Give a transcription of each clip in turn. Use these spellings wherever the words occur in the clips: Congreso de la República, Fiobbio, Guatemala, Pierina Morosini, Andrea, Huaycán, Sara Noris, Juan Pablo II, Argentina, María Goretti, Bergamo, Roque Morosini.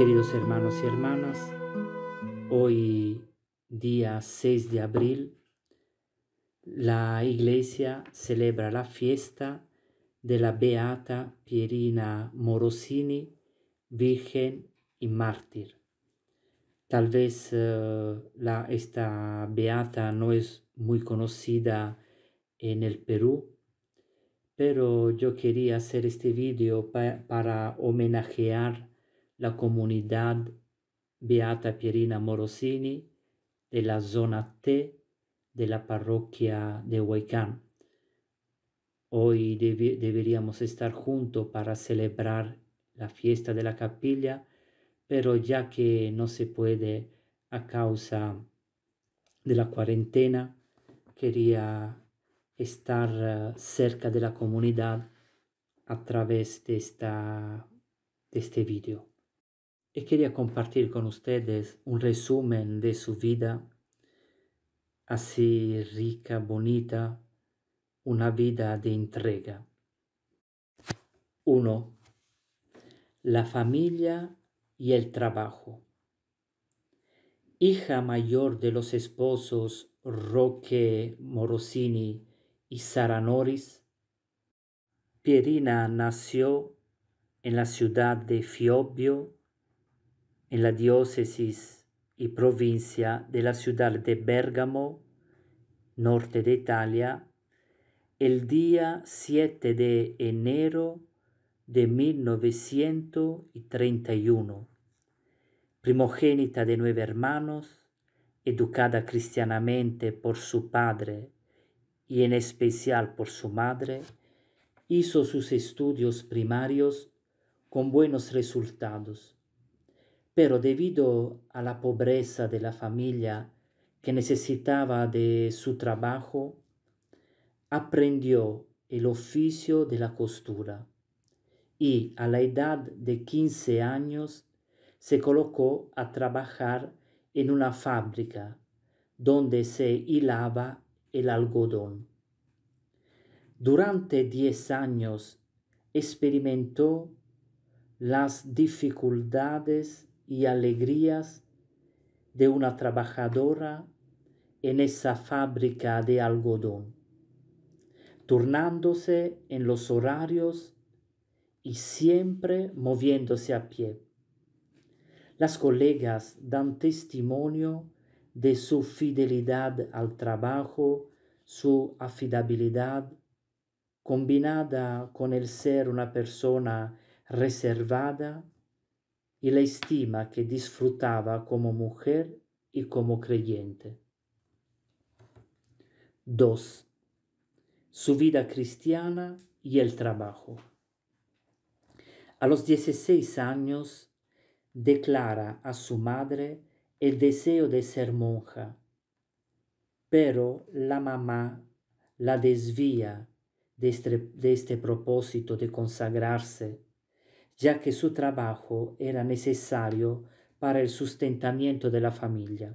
Queridos hermanos y hermanas, hoy día 6 de abril, la Iglesia celebra la fiesta de la Beata Pierina Morosini, Virgen y Mártir. Tal vez esta Beata no es muy conocida en el Perú, pero yo quería hacer este video para homenajear la comunidad Beata Pierina Morosini de la zona T de la parroquia de Huaycán. Hoy deberíamos estar juntos para celebrar la fiesta de la capilla, pero ya que no se puede a causa de la cuarentena, quería estar cerca de la comunidad a través de este video. Y quería compartir con ustedes un resumen de su vida, así rica, bonita, una vida de entrega. 1. La familia y el trabajo. Hija mayor de los esposos Roque Morosini y Sara Noris, Pierina nació en la ciudad de Fiobbio, en la diócesis y provincia de la ciudad de Bergamo, norte de Italia, el día 7 de enero de 1931. Primogénita de 9 hermanos, educada cristianamente por su padre y en especial por su madre, hizo sus estudios primarios con buenos resultados. Pero debido a la pobreza de la familia que necesitaba de su trabajo, aprendió el oficio de la costura y a la edad de 15 años se colocó a trabajar en una fábrica donde se hilaba el algodón. Durante 10 años experimentó las dificultades y alegrías de una trabajadora en esa fábrica de algodón, turnándose en los horarios y siempre moviéndose a pie. Las colegas dan testimonio de su fidelidad al trabajo, su afabilidad, combinada con el ser una persona reservada, y la estima que disfrutaba como mujer y como creyente. 2. Su vida cristiana y el trabajo. A los 16 años declara a su madre el deseo de ser monja, pero la mamá la desvía de este propósito de consagrarse, ya que su trabajo era necesario para el sustentamiento de la familia.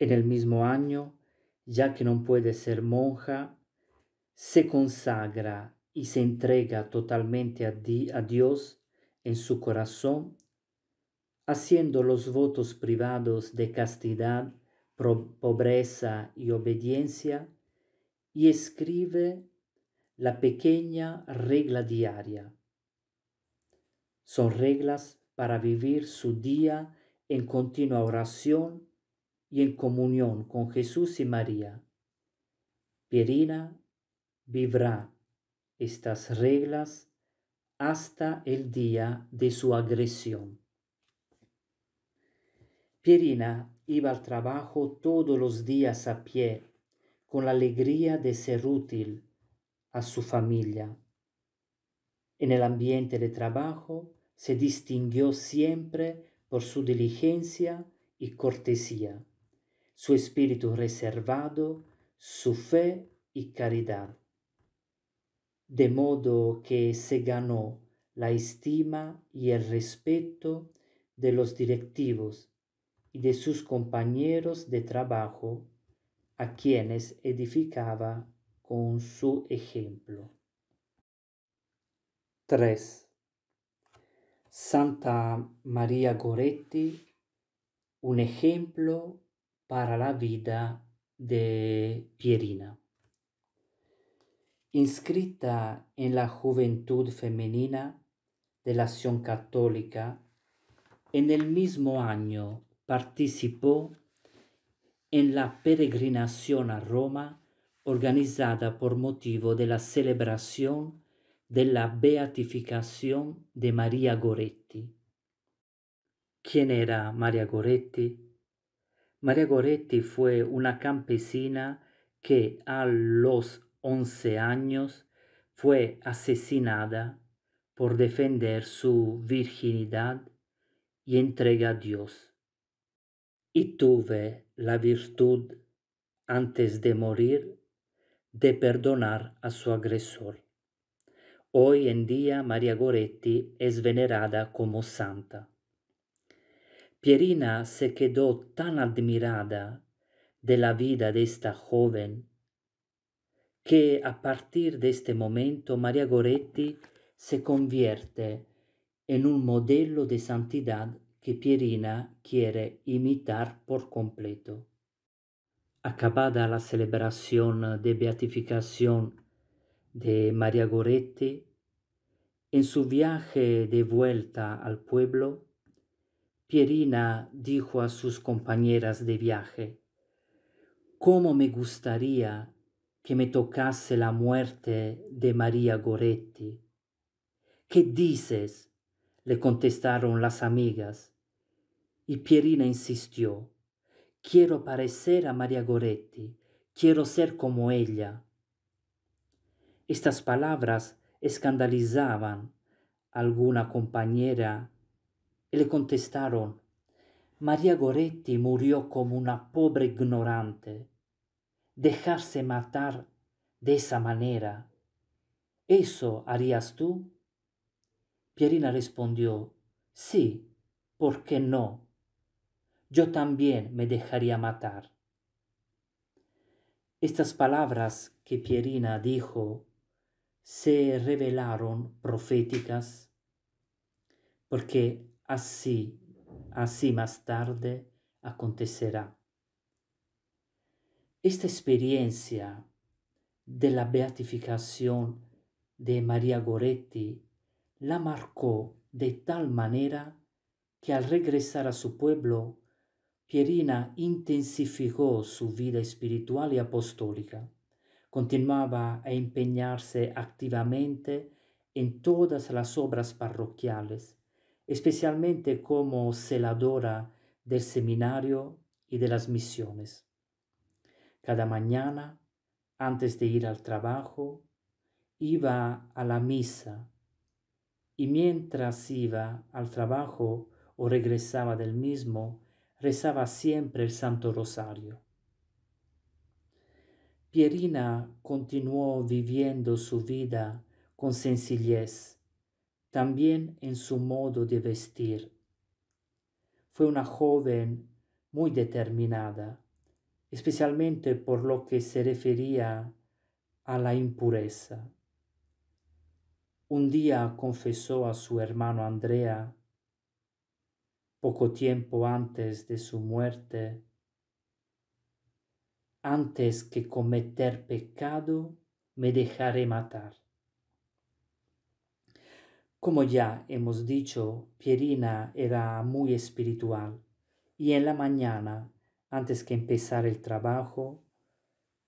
En el mismo año, ya que no puede ser monja, se consagra y se entrega totalmente a Dios en su corazón, haciendo los votos privados de castidad, pobreza y obediencia, y escribe la pequeña regla diaria. Son reglas para vivir su día en continua oración y en comunión con Jesús y María. Pierina vivirá estas reglas hasta el día de su agresión. Pierina iba al trabajo todos los días a pie, con la alegría de ser útil a su familia. En el ambiente de trabajo, se distinguió siempre por su diligencia y cortesía, su espíritu reservado, su fe y caridad, de modo que se ganó la estima y el respeto de los directivos y de sus compañeros de trabajo, a quienes edificaba con su ejemplo. 3. Santa María Goretti, un ejemplo para la vida de Pierina. Inscrita en la Juventud Femenina de la Acción Católica, en el mismo año participó en la peregrinación a Roma organizada por motivo de la celebración della beatificazione di Maria Goretti. Chi era Maria Goretti? Maria Goretti fu una campesina che a los 11 años fu asesinata per defender su virginità e entrega a Dios. Y tuve la virtud, antes de morir, de perdonar a su agresor. Hoy en día María Goretti es venerada como santa. Pierina se quedó tan admirada de la vida de esta joven que a partir de este momento María Goretti se convierte en un modelo de santidad que Pierina quiere imitar por completo. Acabada la celebración de beatificación de María Goretti, en su viaje de vuelta al pueblo, Pierina dijo a sus compañeras de viaje: «Cómo me gustaría que me tocase la muerte de María Goretti». «¿Qué dices?», le contestaron las amigas. Y Pierina insistió: «Quiero parecer a María Goretti, quiero ser como ella». Estas palabras escandalizaban a alguna compañera y le contestaron: «María Goretti murió como una pobre ignorante. Dejarse matar de esa manera, ¿eso harías tú?». Pierina respondió: «Sí, ¿por qué no? Yo también me dejaría matar». Estas palabras que Pierina dijo se revelaron proféticas, porque así más tarde acontecerá. Esta experiencia de la beatificación de María Goretti la marcó de tal manera que al regresar a su pueblo, Pierina intensificó su vida espiritual y apostólica. Continuaba a impegnarse activamente en todas las obras parroquiales, especialmente como celadora del seminario y de las misiones. Cada mañana, antes de ir al trabajo, iba a la misa, y mientras iba al trabajo o regresaba del mismo, rezaba siempre el Santo Rosario. Pierina continuó viviendo su vida con sencillez, también en su modo de vestir. Fue una joven muy determinada, especialmente por lo que se refería a la impureza. Un día confesó a su hermano Andrea, poco tiempo antes de su muerte: «Antes que cometer pecado, me dejaré matar». Como ya hemos dicho, Pierina era muy espiritual, y en la mañana, antes que empezar el trabajo,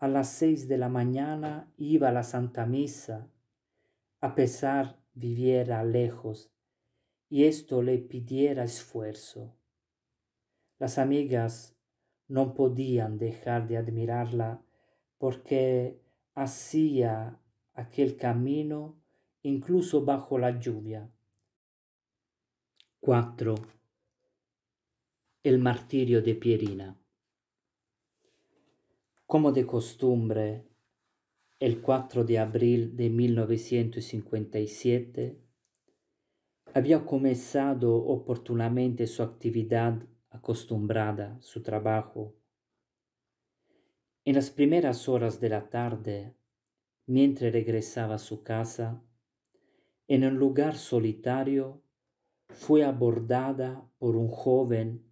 a las 6 de la mañana iba a la Santa Misa, a pesar viviera lejos, y esto le pidiera esfuerzo. Las amigas no podían dejar de admirarla porque hacía aquel camino incluso bajo la lluvia. 4. El martirio de Pierina. Como de costumbre, el 4 de abril de 1957 había comenzado oportunamente su actividad acostumbrada, su trabajo. En las primeras horas de la tarde, mientras regresaba a su casa, en un lugar solitario, fue abordada por un joven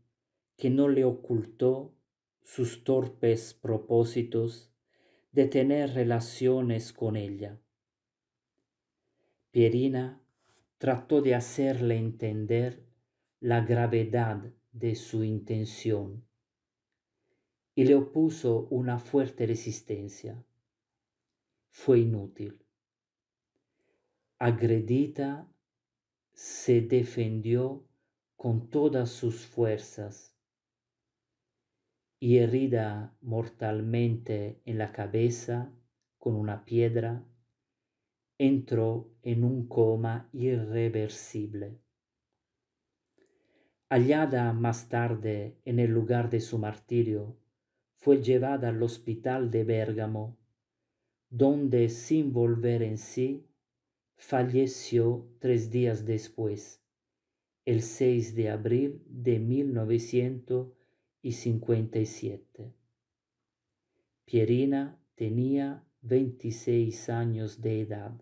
que no le ocultó sus torpes propósitos de tener relaciones con ella. Pierina trató de hacerle entender la gravedad de su intención y le opuso una fuerte resistencia. Fue inútil. Agredida, se defendió con todas sus fuerzas y, herida mortalmente en la cabeza con una piedra, entró en un coma irreversible. Hallada más tarde en el lugar de su martirio, fue llevada al hospital de Bérgamo, donde, sin volver en sí, falleció 3 días después, el 6 de abril de 1957. Pierina tenía 26 años de edad.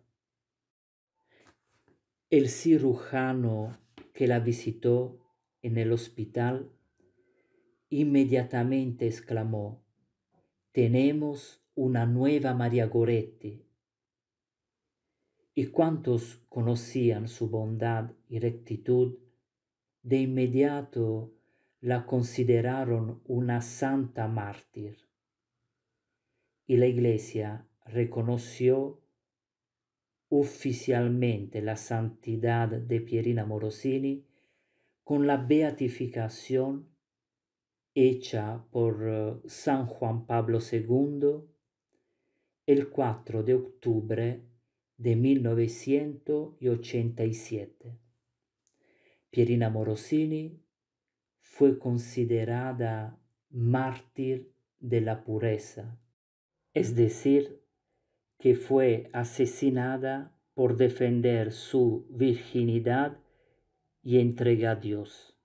El cirujano que la visitó en el hospital inmediatamente exclamó: «Tenemos una nueva María Goretti». Y cuantos conocían su bondad y rectitud, de inmediato la consideraron una santa mártir. Y la Iglesia reconoció oficialmente la santidad de Pierina Morosini con la beatificación hecha por San Juan Pablo II el 4 de octubre de 1987. Pierina Morosini fue considerada mártir de la pureza, es decir, que fue asesinada por defender su virginidad y entrega a Dios.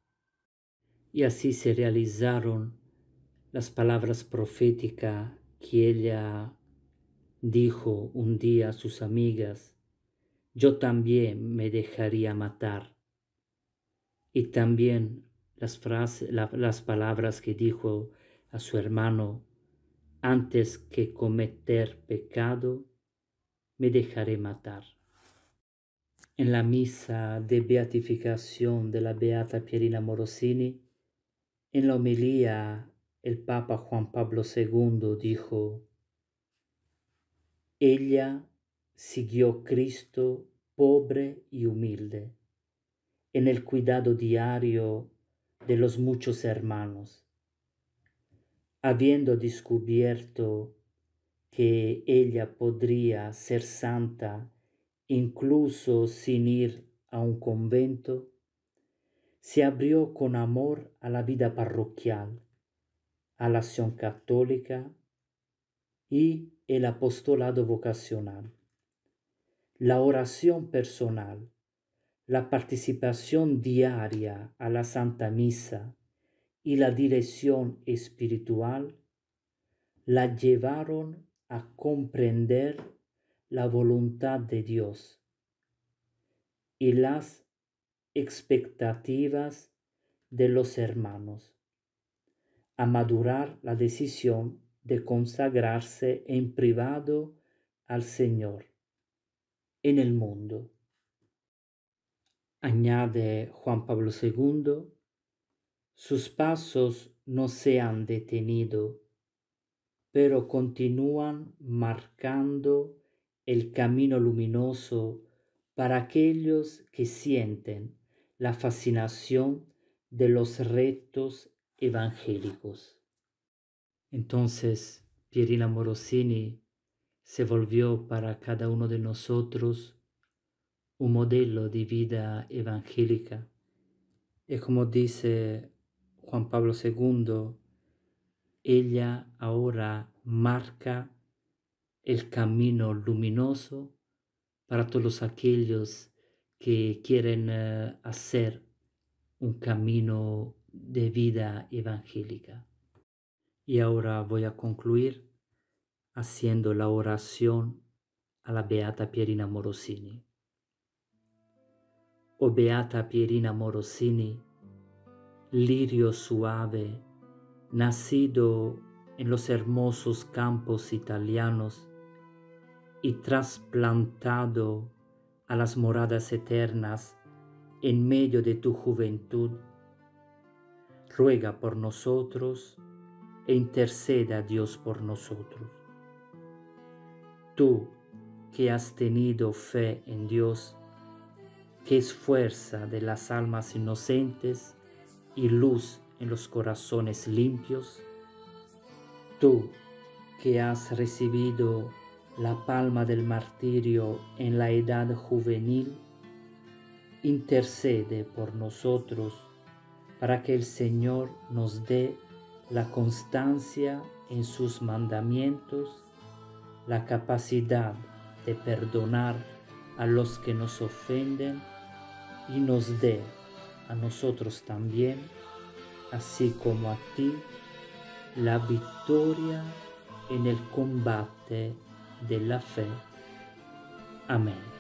Y así se realizaron las palabras proféticas que ella dijo un día a sus amigas: «Yo también me dejaría matar». Y también las palabras que dijo a su hermano: «Antes que cometer pecado, me dejaré matar». En la misa de beatificación de la beata Pierina Morosini, en la homilía, el Papa Juan Pablo II dijo: «Ella siguió Cristo pobre y humilde, en el cuidado diario de los muchos hermanos. Habiendo descubierto que ella podría ser santa incluso sin ir a un convento, se abrió con amor a la vida parroquial, a la acción católica y el apostolado vocacional, la oración personal, la participación diaria a la Santa Misa y la dirección espiritual la llevaron a comprender la voluntad de Dios y las expectativas de los hermanos, a madurar la decisión de consagrarse en privado al Señor en el mundo». Añade Juan Pablo II: «Sus pasos no se han detenido, pero continúan marcando el camino luminoso para aquellos que sienten la fascinación de los retos evangélicos». Entonces, Pierina Morosini se volvió para cada uno de nosotros un modelo de vida evangélica. Y como dice Juan Pablo II, ella ahora marca el camino luminoso para todos aquellos que quieren hacer un camino de vida evangélica. Y ahora voy a concluir haciendo la oración a la beata Pierina Morosini. o Beata Pierina Morosini, lirio suave, nacido en los hermosos campos italianos y trasplantado a las moradas eternas en medio de tu juventud, ruega por nosotros e interceda a Dios por nosotros. Tú que has tenido fe en Dios, que es fuerza de las almas inocentes y luz en los corazones limpios, tú que has recibido la palma del martirio en la edad juvenil, intercede por nosotros para que el Señor nos dé la constancia en sus mandamientos, la capacidad de perdonar a los que nos ofenden y nos dé a nosotros también, así como a ti, la victoria en el combate della fede. Amen.